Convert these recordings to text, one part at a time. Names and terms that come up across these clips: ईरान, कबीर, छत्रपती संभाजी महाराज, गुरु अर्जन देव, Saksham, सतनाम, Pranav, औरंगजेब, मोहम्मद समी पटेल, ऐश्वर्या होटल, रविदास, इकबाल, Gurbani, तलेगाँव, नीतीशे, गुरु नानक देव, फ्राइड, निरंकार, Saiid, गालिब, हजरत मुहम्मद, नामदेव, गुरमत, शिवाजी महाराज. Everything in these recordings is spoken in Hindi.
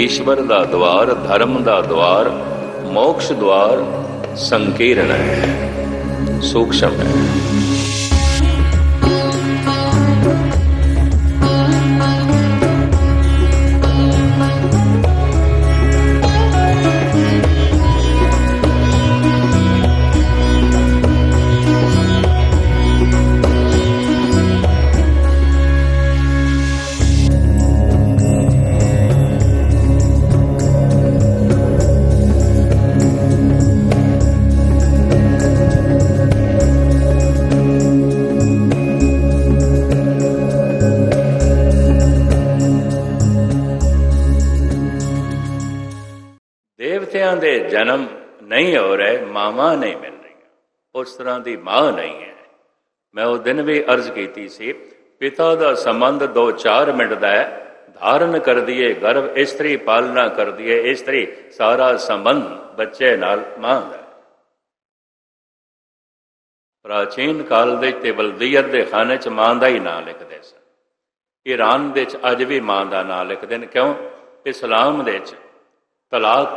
ईश्वर दा द्वार, धर्म दा द्वार, मोक्ष द्वार संकीर्ण है, सूक्ष्म है। देवतियां दे जन्म नहीं हो रहे, मामा नहीं मिल रही, उस तरह की मां नहीं है। मैं उस दिन भी अर्ज की सी, पिता का संबंध 2-4 मिनट का है, धारण कर दिए गर्भ, इस्त्री पालना कर दिए इस्त्री, सारा संबंध बच्चे नाल मां दा। प्राचीन काल के वल्दियत के खाने च मां का ही नां लिखते सन, ईरान के अज भी मां का नां लिखते हैं। क्यों? इस्लाम के तलाक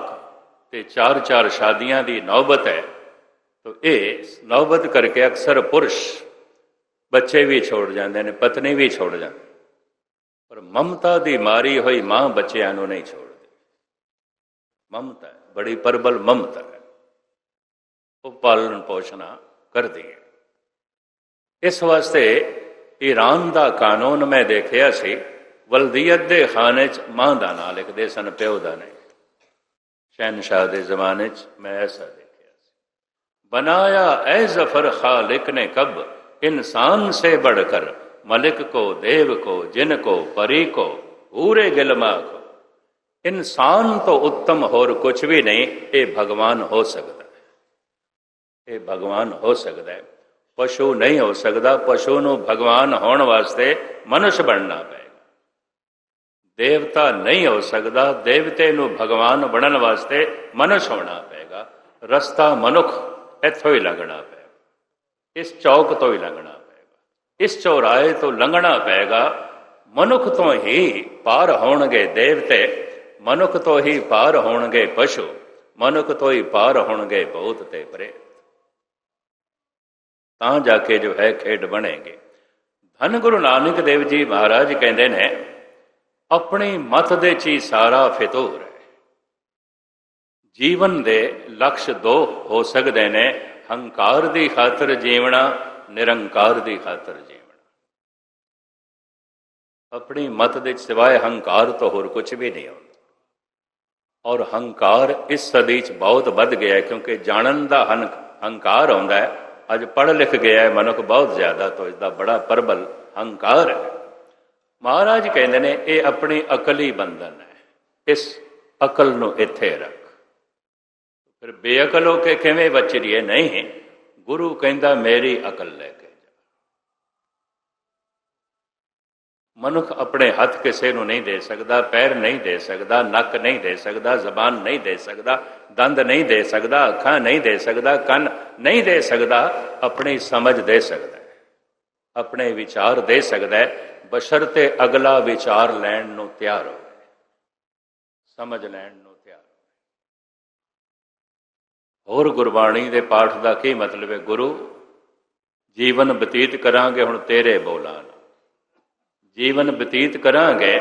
ते 4-4 शादियां दी नौबत है, तो ये नौबत करके अक्सर पुरुष बच्चे भी छोड़ जाते हैं, पत्नी भी छोड़ जाते, पर ममता दी मारी हुई मां बच्चों को नहीं छोड़ती। ममता है, बड़ी प्रबल ममता है, वो पालन पोषणा करती है। इस वास्ते ईरान का कानून मैं देखा सी, वल्दियत के खाने च मां का नाम लिखते सन, प्यो का नहीं। शहनशाह के जमाने च मैं ऐसा देखा। बनाया ऐ जफर खालिक ने कब इंसान से बढ़कर, मलिक को, देव को, जिन को, परी को, पूरे गिलमा को। इंसान तो उत्तम होर कुछ भी नहीं, ये भगवान हो सकता है, ये भगवान हो सकता है। पशु नहीं हो सकता, पशु नू भगवान होने वास्ते मनुष्य बनना पै। देवता नहीं हो सकता, देवते नू भगवान बनने वास्ते मनुष्य होना पेगा। रस्ता मनुख इथों ही लंघना पेगा, इस चौक तो ही लंघना पेगा, इस चौराहे तो लंघना पेगा। मनुख तो ही पार होणगे देवते, मनुख तो ही पार होणगे पशु, मनुख तो ही पार होणगे भूत ते प्रेत, तां जाके जो है खेड बनेंगे। धन गुरु नानक देव जी महाराज कहते हैं, अपनी मत दे ची सारा फितूर है। जीवन दे लक्ष्य 2 हो सकते हैं, हंकार की खातर जीवना, निरंकार की खातर जीवना। अपनी मत दे सिवाय हंकार तो होर कुछ भी नहीं होता, और हंकार इस सदी च बहुत बढ़ गया है, क्योंकि जानन का हंकार होता है। अज पढ़ लिख गया है मनुख बहुत ज्यादा, तो इसका बड़ा प्रबल हंकार है। महाराज कहते हैं, ये अपनी अकली बंधन है, इस अकल नू इत्थे रख, फिर बेअकल हो के किवें बचरीए? नहीं, गुरु कहता मेरी अकल लेके जा। मनुख अपने हथ किसी नू नहीं दे सकता, पैर नहीं दे सकता, नक नहीं दे सकता, जबान नहीं दे सकता, दंद नहीं दे सकता, अखां नहीं दे सकता, कन नहीं दे सकता, अपनी समझ दे सकता है, अपने विचार दे सकता है, बशर्ते अगला विचार लैण नू तैयार हो, समझ लैण नू तैयार हो। होर गुरबाणी दे पाठ दा की मतलब है? गुरु जीवन बतीत करांगे हुण तेरे बोलां नाल, जीवन बतीत करांगे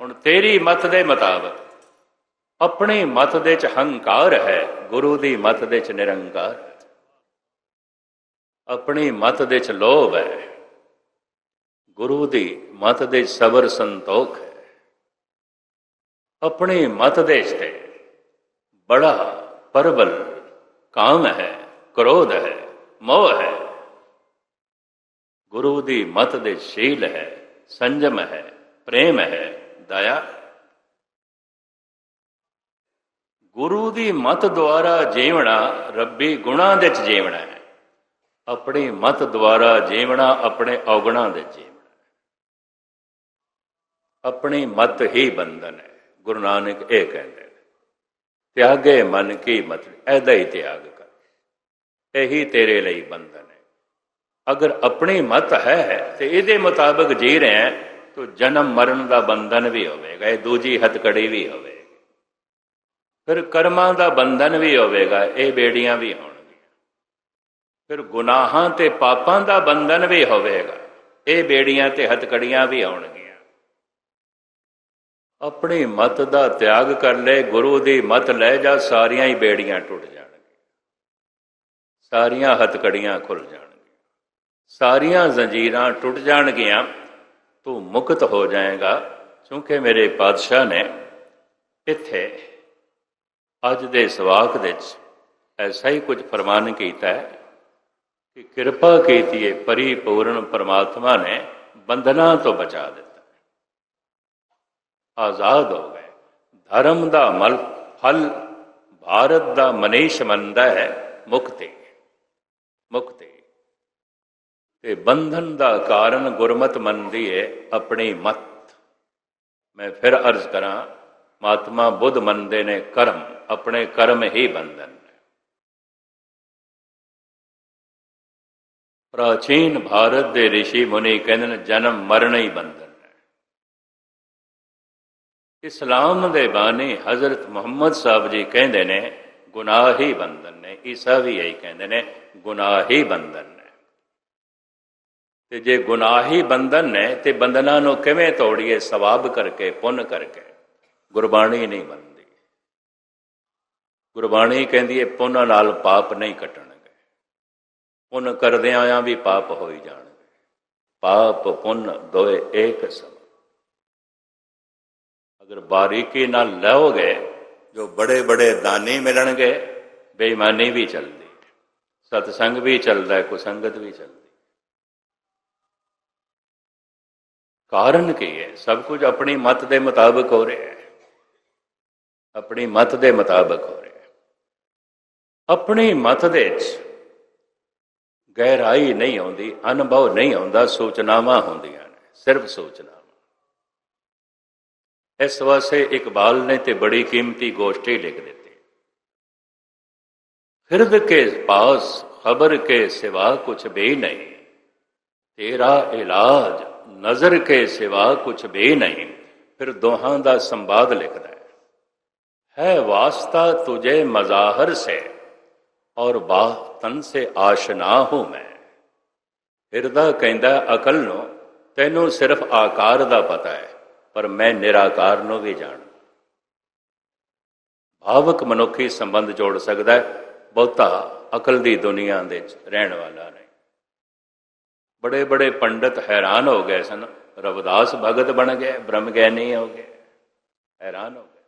हुण तेरी मत दे मुताबक। अपनी मत दे च हंकार है, गुरु दी मत दे च निरंकार है। अपनी मत दे च लोभ है, गुरु दी मत दे सबर संतोख है। अपने मत दे ते बड़ा प्रबल काम है, क्रोध है, मोह है। गुरु दी मत दे शील है, संजम है, प्रेम है, दया। गुरु दी मत द्वारा जीवना रब्बी गुणा दे जीवना है, अपनी मत द्वारा जीवना अपने औगणा दे जीवना। अपनी मत ही बंधन है, गुरु नानक ये कहते हैं, त्यागे मन की मत, ऐदा ही त्याग कर, यही तेरे लिए बंधन है। अगर अपनी मत है तो ये मुताबिक जी रहे हैं, तो जन्म मरण का बंधन भी होगा, दूजी हथकड़ी भी होगी। फिर कर्मां दा बंधन भी होगा, यह बेड़ियां भी होणगियां। फिर गुनाहां ते पापां दा बंधन भी होगा, यह बेड़ियां ते हथकड़ियां भी होणगियां। अपनी मत दा त्याग कर ले, गुरु दी मत ले जा, सारियां ही बेड़ियां टुट जाणगियां, सारियां हथकड़ियां खुल जाणगियां, सारियां जंजीरां टुट जाणगियां, तू मुक्त हो जाएगा। क्योंकि मेरे पातशाह ने इत्थे अज दे सवाक विच ऐसा ही कुछ फरमान कीता है कि किरपा कीती है परिपूर्ण परमात्मा ने, बंधना तो बचा दिता, आजाद हो गए। धर्म दा मल फल भारत दा मनीष मनदा है मुक्ति, मुक्ति ते बंधन दा कारण गुरमत मनदी है अपनी मत। मैं फिर अर्ज करा, महात्मा बुद्ध मनदे ने कर्म, अपने कर्म ही बंधन है। प्राचीन भारत दे ऋषि मुनि कहंदे ने जन्म मरण ही बंधन है। इस्लाम दे बानी हजरत मुहम्मद साहब जी कहंदे ने गुनाह ही बंधन ने। ईसा भी यही कहंदे ने गुनाह ही बंधन। ते जे गुनाही बंधन ने ते बंधना नूं किवें तोड़िए? सवाब करके, पुन करके। गुरबाणी नहीं बनती। गुरबाणी कहती है पुन नाल पाप नहीं कटणगे, पुन करदे आया भी पाप हो ही जाणगे। पाप पुन दोए एक सम। अगर बारीकी नाल लोगे जो बड़े बड़े दानी मिलणगे, बेईमानी भी चलती, सत्संग भी चलता है, कुसंगत भी चलती। कारण की है सब कुछ अपनी मत दे मुताबिक हो रहा है, अपनी मत दे मुताबिक हो रहा है। अपनी मत दे गहराई नहीं आती, अनुभव नहीं आता, सूचनावां होंदियां ने, सिर्फ सूचनावां। इस वास्ते इकबाल ने ते बड़ी कीमती गोष्ठी लिख दी, फिरद के पास खबर के सिवा कुछ भी नहीं, तेरा इलाज नजर के सिवा कुछ भी नहीं। फिर दोहां दा संवाद लिखता है वास्ता तुझे मजाहर से और बाह तन से आशना हूं मैं। हिरदा कहंदा अकल नो तैनू सिर्फ आकार दा पता है, पर मैं निराकार नो भी जान। भावक मनुखी संबंध जोड़ सकता है, बहुता अकल दी दुनिया दे रहण वाला नहीं। बड़े बड़े पंडित हैरान हो गए सन, रविदास भगत बन गए, ब्रह्मज्ञानी हो गए, हैरान हो गए।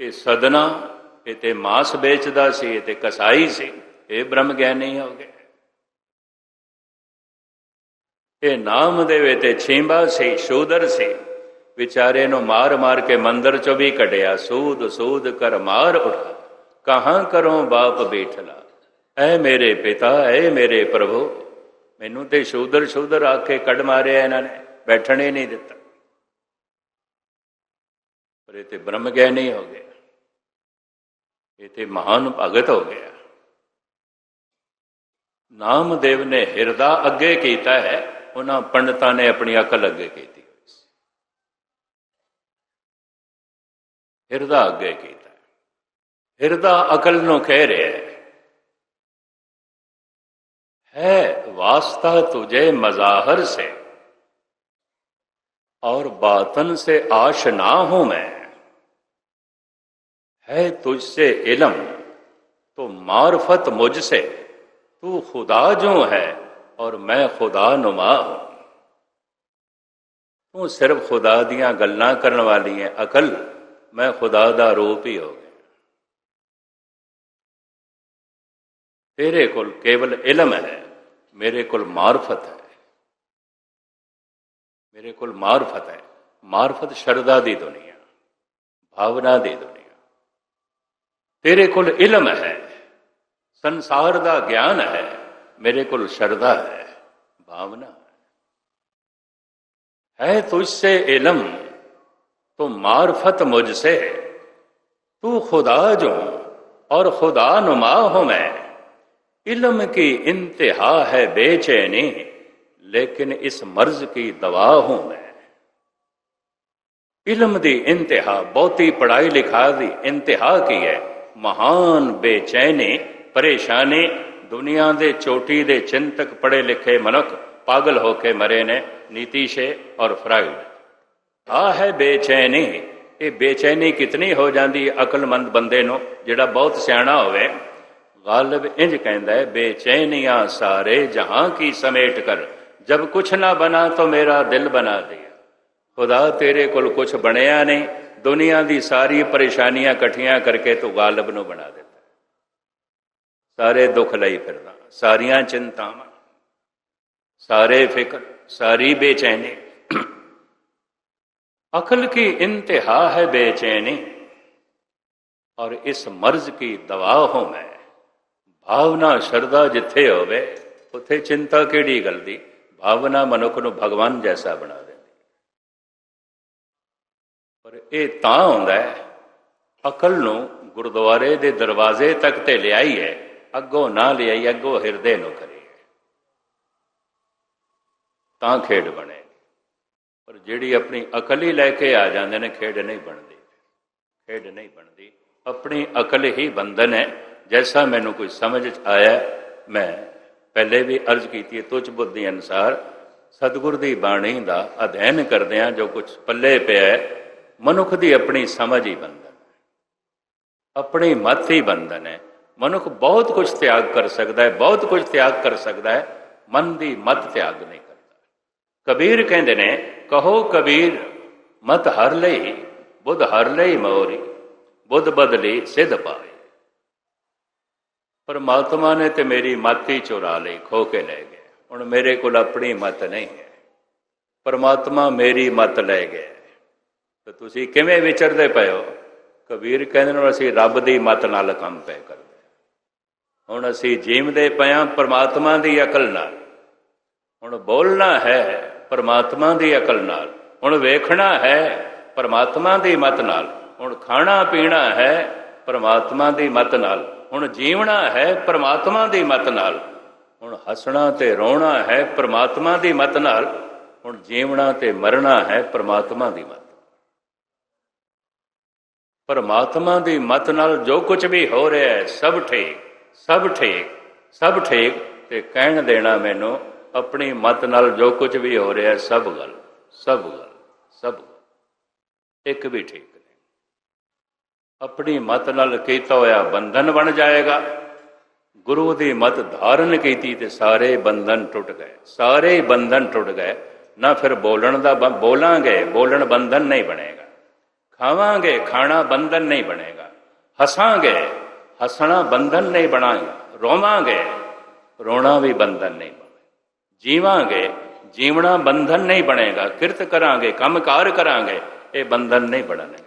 ये सदना ये मांस बेचदा सी, ये कसाई सी, ये ब्रह्मज्ञानी हो गए। ये नाम देवे ते छींबा सी, शूदर सी, बेचारे नो मार मार के मंदिर चो भी कढ़िया। सूद सूद कर मार उठा, कहां करो बाप बैठला। ऐ मेरे पिता, ऐ मेरे प्रभु, मैनू तो शूदर शूदर आके कड़ मारिया, इन्होंने बैठने ही नहीं दिता। पर ये ब्रह्मज्ञानी हो गया, ये महान भगत हो गया। नामदेव ने हिरदा अगे किया है, उन्होंने पंडितां ने अपनी अकल अगे की, हिरदा अगे किया। हिरदा अकल नूं कह रहा है वास्ता तुझे मजाहर से और बातन से आशना हूं मैं। है तुझसे इलम तो मार्फत मुझसे, तू खुदा जो है और मैं खुदा नुमा हूं। तू सिर्फ खुदा दियां गल्लां करने वाली है अकल, मैं खुदा दा रूप ही हो गया। तेरे कोल केवल इलम है, मेरे कोल मार्फत है, मेरे कोल मार्फत है। मार्फत शरदा दी दुनिया, भावना दी दुनिया। तेरे कोल इलम है, संसार दा ज्ञान है, मेरे कोल शरदा है, भावना है। तुझसे इलम तो मार्फत मुझसे, तू खुदा जो और खुदा नुमा हूं मैं। इल्म की इंतहा है बेचैनी, लेकिन इस मर्ज की दवा हूं मैं। इलम दी इंतहा बहुती पढ़ाई लिखा दी इंतहा की है। महान बेचैनी परेशानी दुनिया दे चोटी दे चिंतक पढ़े लिखे मनुख पागल होके मरे ने नीतीशे और फ्राइड। आ है बेचैनी, ये बेचैनी कितनी हो जाती अकलमंद बंदे नूं जिहड़ा बहुत सियाणा होवे। गालिब इंज कहंदा है, बेचैनियां सारे जहां की समेट कर, जब कुछ ना बना तो मेरा दिल बना दिया। खुदा तेरे कोल कुछ बनिया नहीं, दुनिया की सारी परेशानियां कट्ठियां करके तू गालिब नूं बना देता। सारे दुख लई फिरदा, सारियां चिंतावां, सारे फिक्र, सारी बेचैनी। अकल की इंतहा है बेचैनी, और इस मर्ज की दवा हूं मैं। भावना शरदा जिथे होवे उथे चिंता केड़ी गल दी। भावना मनुख नूं भगवान जैसा बना दे। पर यह तां हुंदा है, अकल नूं गुरुद्वारे दे दरवाजे तक ते लियाई है, अगों ना लियाई, अगों हिरदे नूं करी है, तां खेड बने। पर जिहड़ी अपनी अकल ही लैके आ जांदे ने, खेड नहीं बनदी। खेड नहीं बनदी, अपनी अकल ही बंधन है। जैसा मैनूं कोई समझ आया, मैं पहले भी अर्ज की, तुझ बुद्धि अनुसार सतगुर दी बाणी का अध्ययन करदे आ। जो कुछ पल्ले पिया है, मनुख की अपनी समझ ही बंधन है, अपनी मत ही बंधन है। मनुख बहुत कुछ त्याग कर सकता है, बहुत कुछ त्याग कर सकता है, मन की मत त्याग नहीं करता। कबीर कहते ने, कहो कबीर मत हर लई, बुध हर लई मोरी, बुध बदली सिद्ध पाए। परमात्मा ने तो मेरी मत ही चुरा ली, खो के ले गए। हुण मेरे को अपनी मत नहीं है, परमात्मा मेरी मत ले गए, तो तुसी किवें विचरदे पए हो। कबीर कहंदे, असीं रब दी मत नाल काम पए करदे। हुण असीं जीवदे पए आं परमात्मा दी अकल नाल। हुण बोलना है परमात्मा दी अकल नाल, हुण वेखना है परमात्मा दी मत नाल, हुण खाना पीना है परमात्मा दी मत नाल, हुण जीवना है परमात्मा दी मत नाल, हुण हसना ते रोना है परमात्मा दी मत नाल, हुण जीवना ते मरना है परमात्मा दी मत। परमात्मा की मत नाल जो कुछ भी हो रहा है, सब ठीक, सब ठीक, सब ठीक। ते कहण देना मैनू, अपनी मत नाल जो कुछ भी हो रहा है, सब गल, सब गल, सब गल एक भी ठीक नहीं। अपनी मत नाल कीता होया बंधन बन जाएगा। गुरु की मत धारण कीती ते सारे बंधन टुट गए, सारे बंधन टुट गए। ना फिर बोलण दा बोलांगे, बोलण बंधन नहीं बनेगा। खावांगे, खाना बंधन नहीं बनेगा। हसांगे, हसना बंधन नहीं बनाएगा। रोवांगे, रोना भी बंधन नहीं बनेगा। जीवांगे, जीवना बंधन नहीं बनेगा। किरत करांगे, कामकार करांगे, ये बंधन नहीं बनने।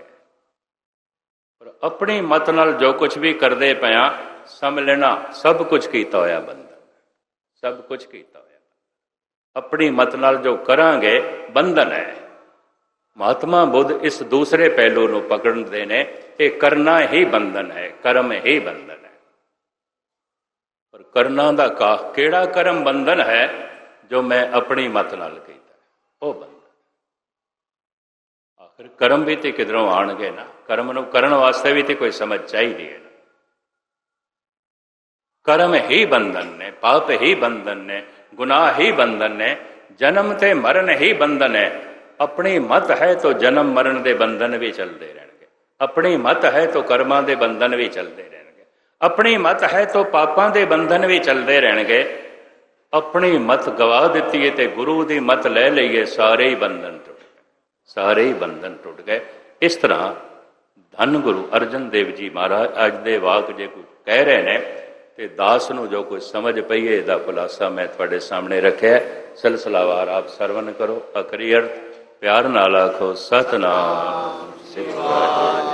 पर अपनी मत नाल जो कुछ भी करते पया, समझ लेना सब कुछ कीता होया बंधन, सब कुछ कीता होया। अपनी मत नाल जो करांगे बंधन है। महात्मा बुद्ध इस दूसरे पहलू को पकड़ देने, ये करना ही बंधन है, कर्म ही बंधन है। पर करना दा का केड़ा कर्म बंधन है, जो मैं अपनी मत नाल कीता है, वह बंधन। आखिर कर्म भी तो किधरों आएंगे ना, कर्म नूं करन वास्ते भी तो कोई समझ चाहिए ना। कर्म ही बंधन ने, पाप ही बंधन ने, गुनाह ही बंधन ने, जन्म ते मरण ही बंधन है। अपनी मत है तो जन्म मरण के बंधन भी चलते रहणगे। अपनी मत है तो कर्मां के बंधन भी चलते रहणगे। अपनी मत है तो पापां के बंधन भी चलते रहणगे। अपनी मत गवा दित्ती है तो गुरु की मत ले लईए, सारे ही बंधन टुट गए, सारे ही बंधन टुट गए। इस तरह धन गुरु अर्जन देव जी महाराज अज दे वाक जे कुछ कह रहे हैं, तो दास नूं जो कुछ समझ पई है, इसदा खुलासा मैं तुहाडे सामने रखिआ। सिलसिलावार आप सरवण करो। आखिरी अर्थ प्यार नाल आखो, सतनाम।